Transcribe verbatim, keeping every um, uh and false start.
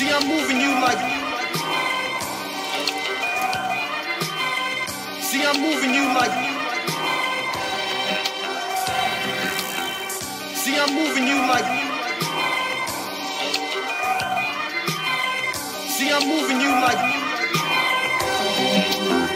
See, I'm moving you like. See, I'm moving you like. See, I'm moving you like. See, I'm moving you like.